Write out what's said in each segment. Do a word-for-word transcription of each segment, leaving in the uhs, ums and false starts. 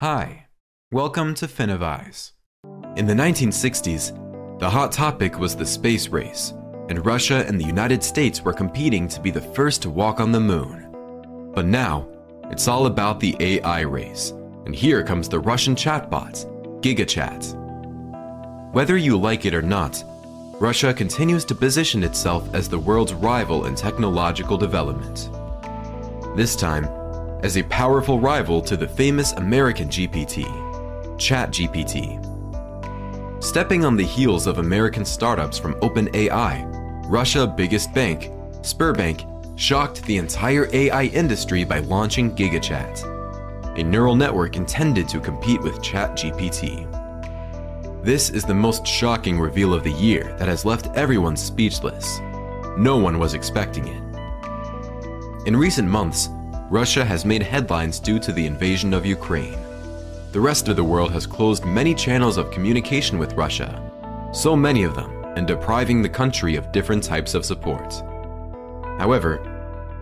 Hi, welcome to Finivize. In the nineteen sixties, the hot topic was the space race, and Russia and the United States were competing to be the first to walk on the moon. But now, it's all about the A I race, and here comes the Russian chatbots, GigaChat. Whether you like it or not, Russia continues to position itself as the world's rival in technological development. This time, as a powerful rival to the famous American G P T, ChatGPT. Stepping on the heels of American startups from OpenAI, Russia's biggest bank, Sberbank, shocked the entire A I industry by launching GigaChat, a neural network intended to compete with ChatGPT. This is the most shocking reveal of the year that has left everyone speechless. No one was expecting it. In recent months, Russia has made headlines due to the invasion of Ukraine. The rest of the world has closed many channels of communication with Russia, so many of them, and depriving the country of different types of support. However,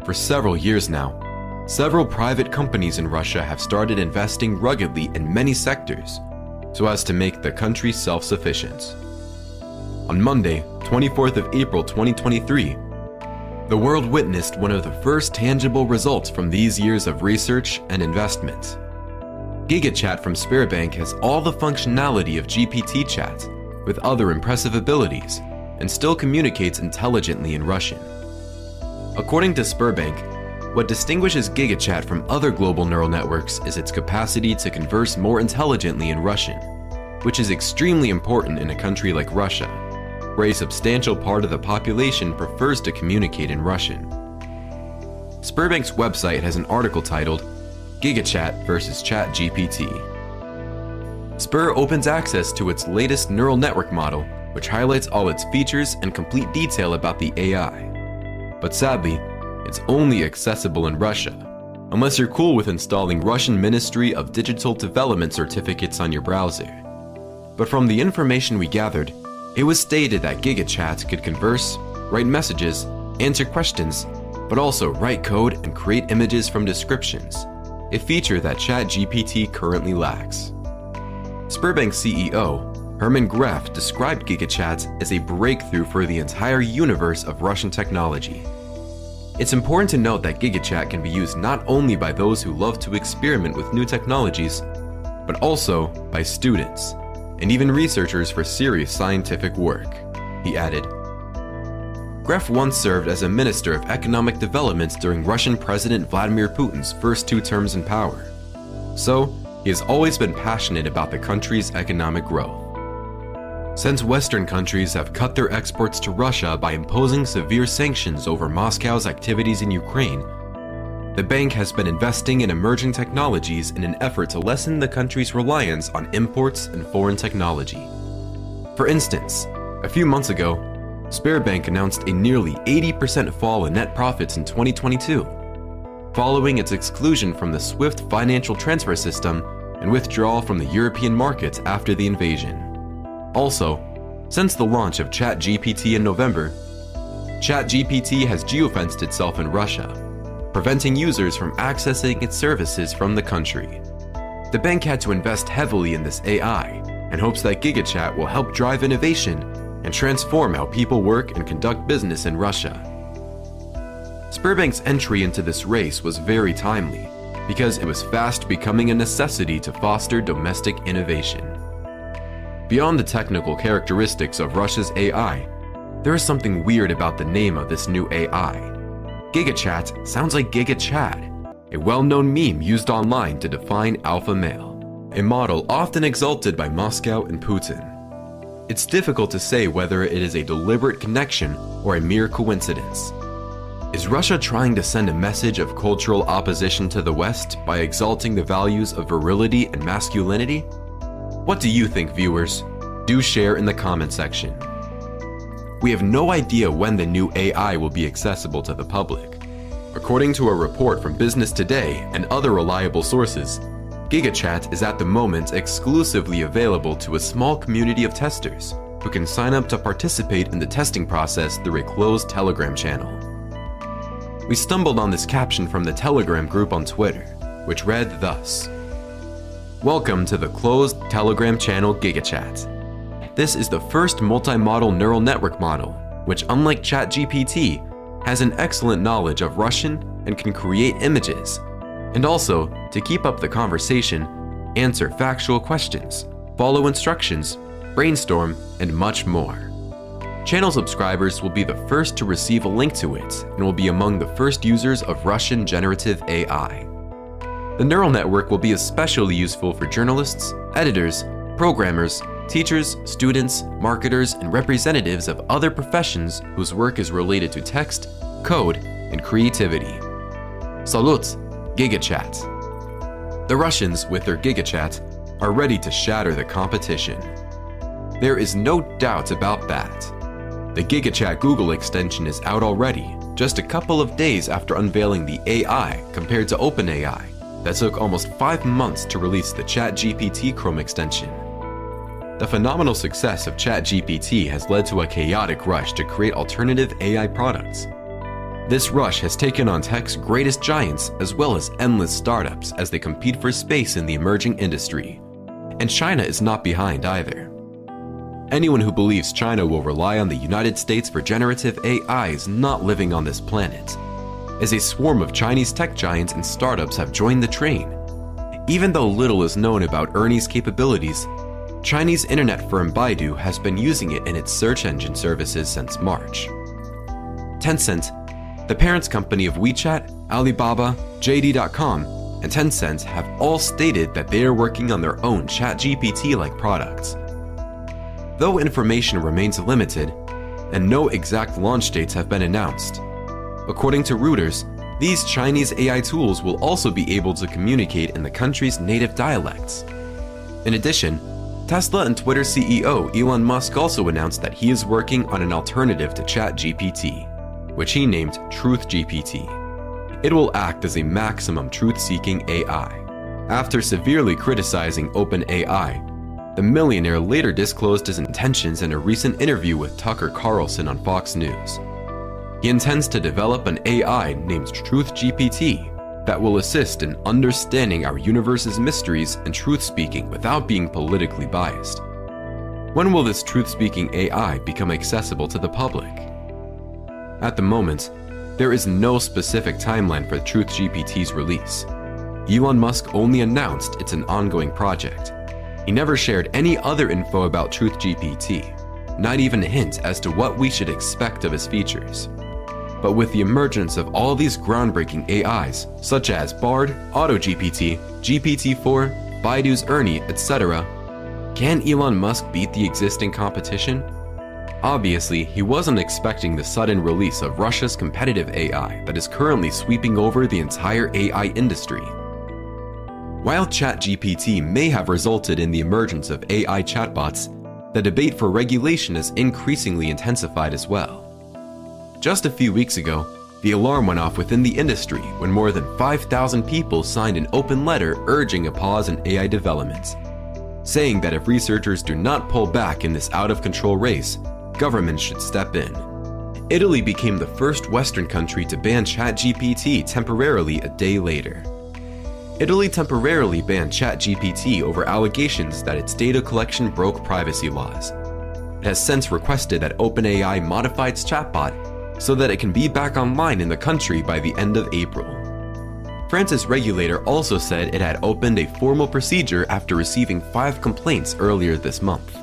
for several years now, several private companies in Russia have started investing ruggedly in many sectors so as to make the country self-sufficient. On Monday, twenty-fourth of April twenty twenty-three, the world witnessed one of the first tangible results from these years of research and investment. GigaChat from Sberbank has all the functionality of G P T chat, with other impressive abilities, and still communicates intelligently in Russian. According to Sberbank, what distinguishes GigaChat from other global neural networks is its capacity to converse more intelligently in Russian, which is extremely important in a country like Russia, where a substantial part of the population prefers to communicate in Russian. Sberbank's website has an article titled, GigaChat versus ChatGPT. Spur opens access to its latest neural network model, which highlights all its features and complete detail about the A I. But sadly, it's only accessible in Russia, unless you're cool with installing Russian Ministry of Digital Development certificates on your browser. But from the information we gathered, it was stated that GigaChat could converse, write messages, answer questions, but also write code and create images from descriptions, a feature that ChatGPT currently lacks. Sberbank C E O Herman Gref described GigaChat as a breakthrough for the entire universe of Russian technology. It's important to note that GigaChat can be used not only by those who love to experiment with new technologies, but also by students and even researchers for serious scientific work, he added. Gref once served as a minister of economic development during Russian President Vladimir Putin's first two terms in power. So, he has always been passionate about the country's economic growth. Since Western countries have cut their exports to Russia by imposing severe sanctions over Moscow's activities in Ukraine, the bank has been investing in emerging technologies in an effort to lessen the country's reliance on imports and foreign technology. For instance, a few months ago, Sberbank announced a nearly eighty percent fall in net profits in twenty twenty-two, following its exclusion from the SWIFT financial transfer system and withdrawal from the European markets after the invasion. Also, since the launch of ChatGPT in November, ChatGPT has geofenced itself in Russia, preventing users from accessing its services from the country. The bank had to invest heavily in this A I and hopes that GigaChat will help drive innovation and transform how people work and conduct business in Russia. Sberbank's entry into this race was very timely because it was fast becoming a necessity to foster domestic innovation. Beyond the technical characteristics of Russia's A I, there is something weird about the name of this new A I. GigaChat sounds like GigaChad, a well-known meme used online to define alpha male, a model often exalted by Moscow and Putin. It's difficult to say whether it is a deliberate connection or a mere coincidence. Is Russia trying to send a message of cultural opposition to the West by exalting the values of virility and masculinity? What do you think, viewers? Do share in the comment section. We have no idea when the new A I will be accessible to the public. According to a report from Business Today and other reliable sources, GigaChat is at the moment exclusively available to a small community of testers who can sign up to participate in the testing process through a closed Telegram channel. We stumbled on this caption from the Telegram group on Twitter, which read thus: Welcome to the closed Telegram channel GigaChat. This is the first multi-modal neural network model, which unlike ChatGPT, has an excellent knowledge of Russian and can create images, and also, to keep up the conversation, answer factual questions, follow instructions, brainstorm, and much more. Channel subscribers will be the first to receive a link to it and will be among the first users of Russian generative A I. The neural network will be especially useful for journalists, editors, programmers, teachers, students, marketers, and representatives of other professions whose work is related to text, code, and creativity. Salut, GigaChat. The Russians, with their GigaChat, are ready to shatter the competition. There is no doubt about that. The GigaChat Google extension is out already, just a couple of days after unveiling the A I compared to OpenAI. That took almost five months to release the ChatGPT Chrome extension. The phenomenal success of ChatGPT has led to a chaotic rush to create alternative A I products. This rush has taken on tech's greatest giants as well as endless startups as they compete for space in the emerging industry. And China is not behind either. Anyone who believes China will rely on the United States for generative A I is not living on this planet, as a swarm of Chinese tech giants and startups have joined the train. Even though little is known about Ernie's capabilities, Chinese internet firm Baidu has been using it in its search engine services since March. Tencent, the parent company of WeChat, Alibaba, J D dot com, and Tencent have all stated that they are working on their own ChatGPT-like products. Though information remains limited, and no exact launch dates have been announced, according to Reuters, these Chinese A I tools will also be able to communicate in the country's native dialects. In addition, Tesla and Twitter C E O Elon Musk also announced that he is working on an alternative to ChatGPT, which he named TruthGPT. It will act as a maximum truth-seeking A I. After severely criticizing OpenAI, the millionaire later disclosed his intentions in a recent interview with Tucker Carlson on Fox News. He intends to develop an A I named TruthGPT that will assist in understanding our universe's mysteries and truth-speaking without being politically biased. When will this truth-speaking A I become accessible to the public? At the moment, there is no specific timeline for TruthGPT's release. Elon Musk only announced it's an ongoing project. He never shared any other info about TruthGPT, not even a hint as to what we should expect of his features. But with the emergence of all these groundbreaking A Is, such as Bard, AutoGPT, G P T four, Baidu's Ernie, et cetera, can Elon Musk beat the existing competition? Obviously, he wasn't expecting the sudden release of Russia's competitive A I that is currently sweeping over the entire A I industry. While ChatGPT may have resulted in the emergence of A I chatbots, the debate for regulation is increasingly intensified as well. Just a few weeks ago, the alarm went off within the industry when more than five thousand people signed an open letter urging a pause in A I development, saying that if researchers do not pull back in this out-of-control race, governments should step in. Italy became the first Western country to ban ChatGPT temporarily a day later. Italy temporarily banned ChatGPT over allegations that its data collection broke privacy laws. It has since requested that OpenAI modify its chatbot so that it can be back online in the country by the end of April. France's regulator also said it had opened a formal procedure after receiving five complaints earlier this month.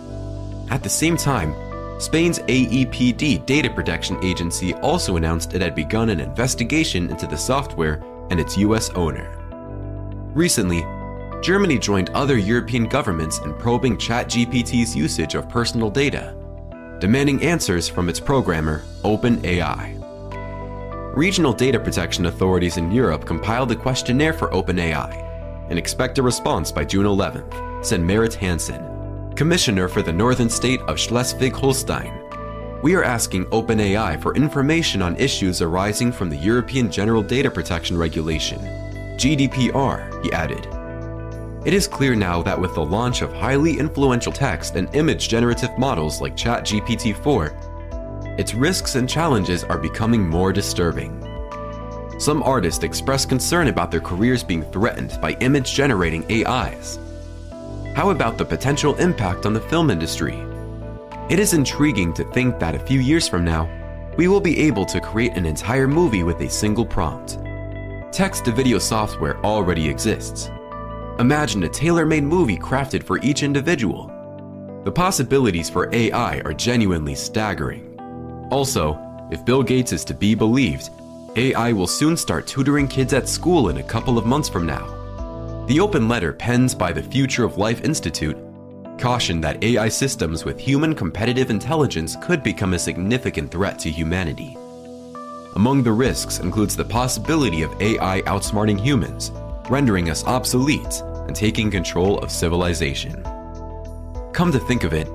At the same time, Spain's A E P D data protection agency also announced it had begun an investigation into the software and its U S owner. Recently, Germany joined other European governments in probing ChatGPT's usage of personal data, demanding answers from its programmer, OpenAI. Regional data protection authorities in Europe compiled a questionnaire for OpenAI and expect a response by June eleventh, said Marit Hansen, commissioner for the northern state of Schleswig-Holstein. We are asking OpenAI for information on issues arising from the European General Data Protection Regulation, G D P R, he added. It is clear now that with the launch of highly influential text and image generative models like ChatGPT four, its risks and challenges are becoming more disturbing. Some artists express concern about their careers being threatened by image-generating A Is. How about the potential impact on the film industry? It is intriguing to think that a few years from now, we will be able to create an entire movie with a single prompt. Text-to-video software already exists. Imagine a tailor-made movie crafted for each individual. The possibilities for A I are genuinely staggering. Also, if Bill Gates is to be believed, A I will soon start tutoring kids at school in a couple of months from now. The open letter penned by the Future of Life Institute cautioned that A I systems with human competitive intelligence could become a significant threat to humanity. Among the risks includes the possibility of A I outsmarting humans, rendering us obsolete and taking control of civilization. Come to think of it,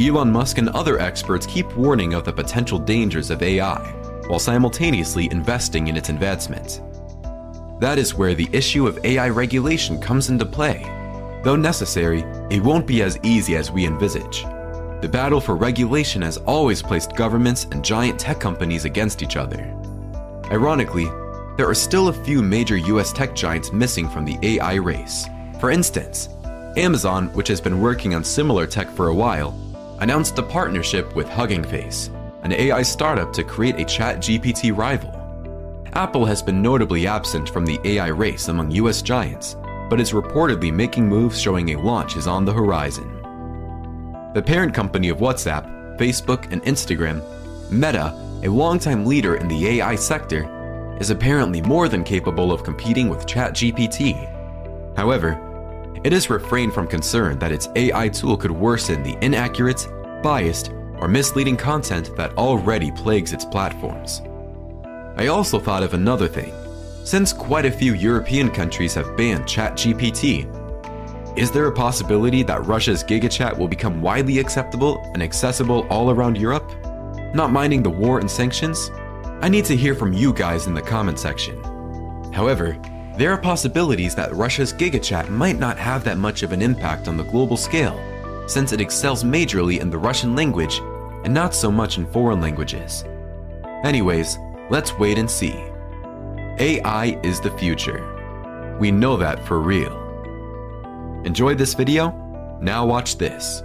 Elon Musk and other experts keep warning of the potential dangers of A I, while simultaneously investing in its advancement. That is where the issue of A I regulation comes into play. Though necessary, it won't be as easy as we envisage. The battle for regulation has always placed governments and giant tech companies against each other. Ironically, there are still a few major U S tech giants missing from the A I race. For instance, Amazon, which has been working on similar tech for a while, announced a partnership with Hugging Face, an A I startup to create a ChatGPT rival. Apple has been notably absent from the A I race among U S giants, but is reportedly making moves showing a launch is on the horizon. The parent company of WhatsApp, Facebook, and Instagram, Meta, a longtime leader in the A I sector, is apparently more than capable of competing with ChatGPT. However, it has refrained from concern that its A I tool could worsen the inaccurate, biased, or misleading content that already plagues its platforms. I also thought of another thing. Since quite a few European countries have banned ChatGPT, is there a possibility that Russia's GigaChat will become widely acceptable and accessible all around Europe? Not minding the war and sanctions? I need to hear from you guys in the comment section. However, there are possibilities that Russia's GigaChat might not have that much of an impact on the global scale, since it excels majorly in the Russian language and not so much in foreign languages. Anyways, let's wait and see. A I is the future. We know that for real. Enjoyed this video? Now watch this.